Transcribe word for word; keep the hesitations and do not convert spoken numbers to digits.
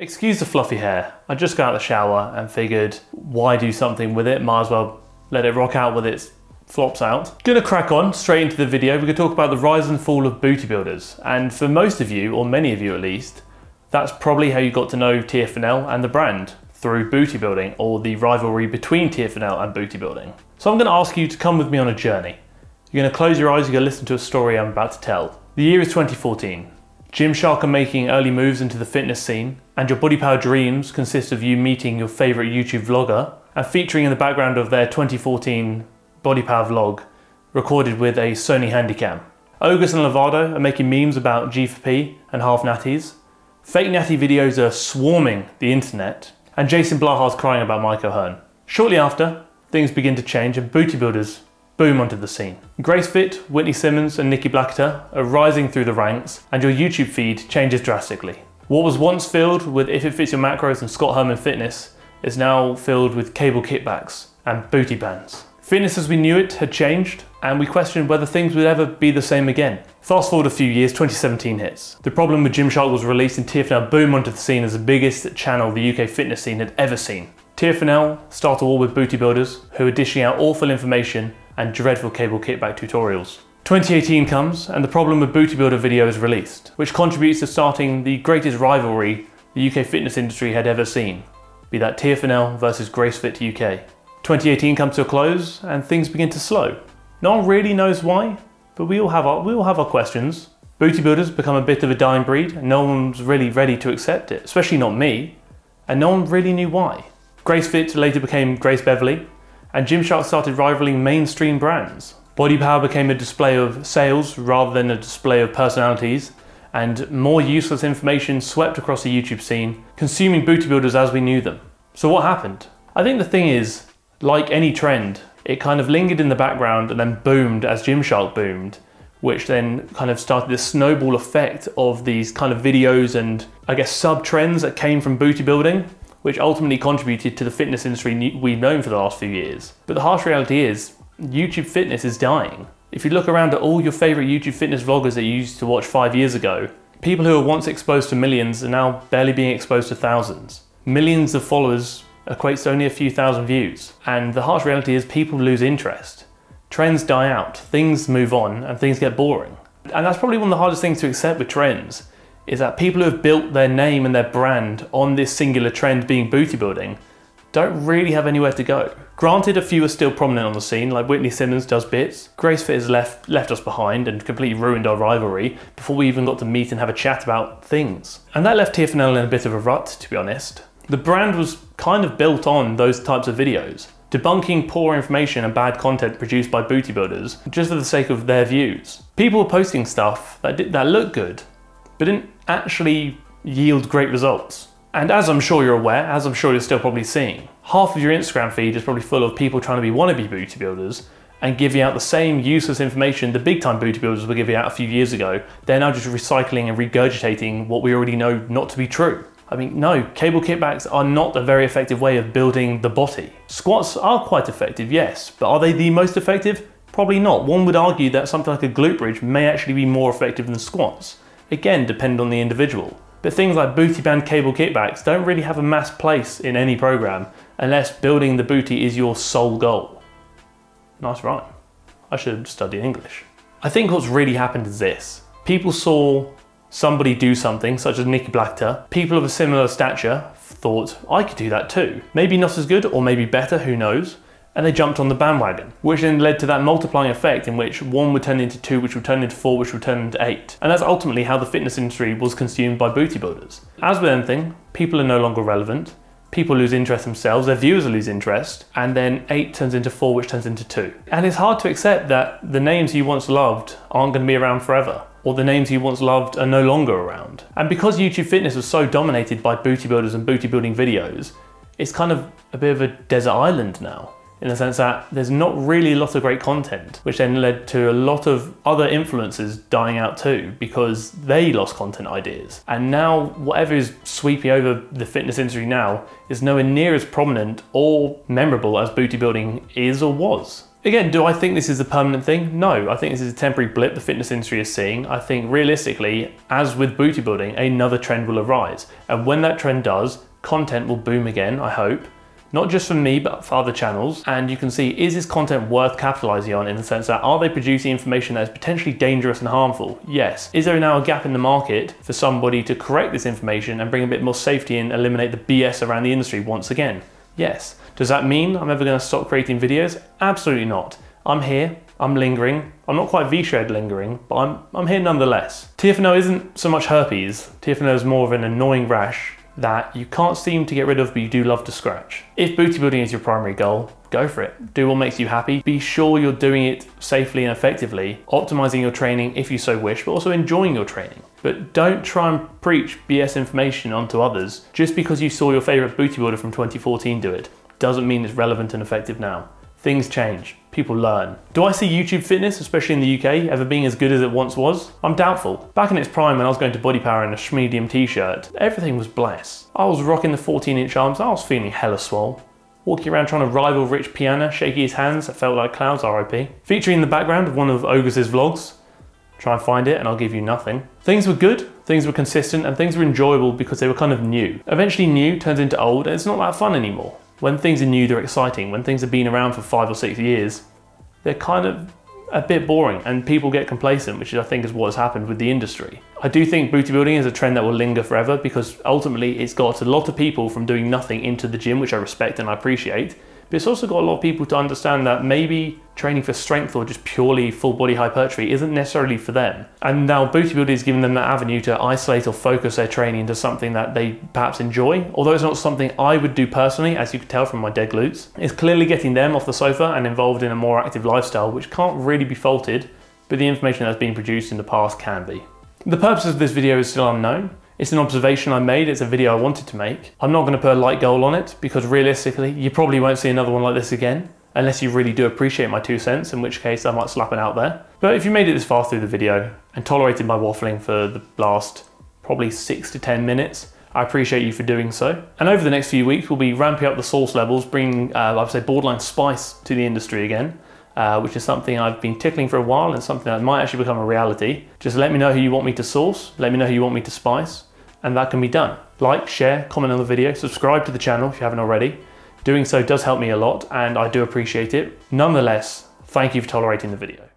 Excuse the fluffy hair. I just got out of the shower and figured, why do something with it? Might as well let it rock out with its flops out. Gonna crack on straight into the video. We're gonna talk about the rise and fall of booty builders. And for most of you, or many of you at least, that's probably how you got to know T F N L and the brand, through booty building, or the rivalry between T F N L and booty building. So I'm gonna ask you to come with me on a journey. You're gonna close your eyes, you're gonna listen to a story I'm about to tell. The year is twenty fourteen. Gymshark are making early moves into the fitness scene, and your body power dreams consist of you meeting your favorite YouTube vlogger and featuring in the background of their twenty fourteen body power vlog recorded with a Sony Handycam. Ogus and Lovato are making memes about G for P and half natties. Fake natty videos are swarming the internet, and Jason Blahar's crying about Mike O'Hearn. Shortly after, things begin to change and booty builders boom onto the scene. Grace Fit, Whitney Simmons and Nikki Blackketter are rising through the ranks, and your YouTube feed changes drastically. What was once filled with If It Fits Your Macros and Scott Herman Fitness is now filled with cable kickbacks and booty bands. Fitness as we knew it had changed, and we questioned whether things would ever be the same again. Fast forward a few years, twenty seventeen hits. The Problem with Gymshark was released, and T F N L boom onto the scene as the biggest channel the U K fitness scene had ever seen. T F N L start a war with booty builders who are dishing out awful information and dreadful cable kickback tutorials. twenty eighteen comes, and the Problem with Booty Builder video is released, which contributes to starting the greatest rivalry the U K fitness industry had ever seen, be that T F N L versus Grace Fit U K. twenty eighteen comes to a close and things begin to slow. No one really knows why, but we all have our, we all have our questions. Booty builders become a bit of a dying breed, and no one's really ready to accept it, especially not me, and no one really knew why. Grace Fit later became Grace Beverley, and Gymshark started rivaling mainstream brands. Body power became a display of sales rather than a display of personalities, and more useless information swept across the YouTube scene, consuming booty builders as we knew them. So what happened? I think the thing is, like any trend, it kind of lingered in the background and then boomed as Gymshark boomed, which then kind of started this snowball effect of these kind of videos and I guess sub-trends that came from booty building, which ultimately contributed to the fitness industry we've known for the last few years. But the harsh reality is, YouTube fitness is dying. If you look around at all your favorite YouTube fitness vloggers that you used to watch five years ago, people who were once exposed to millions are now barely being exposed to thousands. Millions of followers equates to only a few thousand views. And the harsh reality is people lose interest. Trends die out, things move on, and things get boring. And that's probably one of the hardest things to accept with trends, is that people who have built their name and their brand on this singular trend being booty building don't really have anywhere to go. Granted, a few are still prominent on the scene, like Whitney Simmons does bits. Grace Fit has left, left us behind and completely ruined our rivalry before we even got to meet and have a chat about things. And that left T F N L in a bit of a rut, to be honest. The brand was kind of built on those types of videos, debunking poor information and bad content produced by booty builders just for the sake of their views. People were posting stuff that, did, that looked good, but didn't actually yield great results. And as I'm sure you're aware, as I'm sure you're still probably seeing, half of your Instagram feed is probably full of people trying to be wannabe booty builders and giving out the same useless information the big time booty builders were giving out a few years ago. They're now just recycling and regurgitating what we already know not to be true. I mean, no, cable kickbacks are not a very effective way of building the body. Squats are quite effective, yes, but are they the most effective? Probably not. One would argue that something like a glute bridge may actually be more effective than squats. Again, depending on the individual. But things like booty band cable kickbacks don't really have a mass place in any program unless building the booty is your sole goal. Nice rhyme. I should study English. I think what's really happened is this. People saw somebody do something, such as Nikki Blackketter. People of a similar stature thought, I could do that too. Maybe not as good, or maybe better, who knows? And they jumped on the bandwagon, which then led to that multiplying effect in which one would turn into two, which would turn into four, which would turn into eight. And that's ultimately how the fitness industry was consumed by booty builders. As with anything, people are no longer relevant. People lose interest themselves, their viewers lose interest, and then eight turns into four, which turns into two. And it's hard to accept that the names you once loved aren't going to be around forever, or the names you once loved are no longer around. And because YouTube fitness was so dominated by booty builders and booty building videos, it's kind of a bit of a desert island now, in the sense that there's not really a lot of great content, which then led to a lot of other influencers dying out too, because they lost content ideas. And now whatever is sweeping over the fitness industry now is nowhere near as prominent or memorable as booty building is or was. Again, do I think this is a permanent thing? No, I think this is a temporary blip the fitness industry is seeing. I think realistically, as with bodybuilding, another trend will arise. And when that trend does, content will boom again, I hope. Not just for me, but for other channels. And you can see, is this content worth capitalizing on in the sense that are they producing information that is potentially dangerous and harmful? Yes. Is there now a gap in the market for somebody to correct this information and bring a bit more safety and eliminate the B S around the industry once again? Yes. Does that mean I'm ever going to stop creating videos? Absolutely not. I'm here, I'm lingering. I'm not quite V-shred lingering, but I'm, I'm here nonetheless. T F N L isn't so much herpes. T F N L is more of an annoying rash that you can't seem to get rid of, but you do love to scratch. If bodybuilding is your primary goal, go for it. Do what makes you happy. Be sure you're doing it safely and effectively, optimizing your training if you so wish, but also enjoying your training. But don't try and preach B S information onto others. Just because you saw your favorite bodybuilder from twenty fourteen do it, doesn't mean it's relevant and effective now. Things change, people learn. Do I see YouTube fitness, especially in the U K, ever being as good as it once was? I'm doubtful. Back in its prime when I was going to Body Power in a schmedium t-shirt, everything was blessed. I was rocking the fourteen inch arms, I was feeling hella swole. Walking around trying to rival Rich Piana, shaking his hands that felt like clouds, R I P. Featuring in the background of one of Ogus's vlogs. Try and find it and I'll give you nothing. Things were good, things were consistent, and things were enjoyable because they were kind of new. Eventually new turns into old and it's not that fun anymore. When things are new, they're exciting. When things have been around for five or six years, they're kind of a bit boring and people get complacent, which I think is what has happened with the industry. I do think bodybuilding is a trend that will linger forever because ultimately it's got a lot of people from doing nothing into the gym, which I respect and I appreciate. But it's also got a lot of people to understand that maybe training for strength or just purely full body hypertrophy isn't necessarily for them. And now bodybuilding is giving them that avenue to isolate or focus their training into something that they perhaps enjoy. Although it's not something I would do personally, as you could tell from my dead glutes, it's clearly getting them off the sofa and involved in a more active lifestyle, which can't really be faulted, but the information that's been produced in the past can be. The purpose of this video is still unknown. It's an observation I made, it's a video I wanted to make. I'm not gonna put a like goal on it because realistically, you probably won't see another one like this again, unless you really do appreciate my two cents, in which case I might slap it out there. But if you made it this far through the video and tolerated my waffling for the last probably six to ten minutes, I appreciate you for doing so. And over the next few weeks, we'll be ramping up the sauce levels, bringing, uh, I'd say, borderline spice to the industry again. Uh, which is something I've been tickling for a while and something that might actually become a reality. Just let me know who you want me to sauce, let me know who you want me to spice, and that can be done. Like, share, comment on the video, subscribe to the channel if you haven't already. Doing so does help me a lot and I do appreciate it. Nonetheless, thank you for tolerating the video.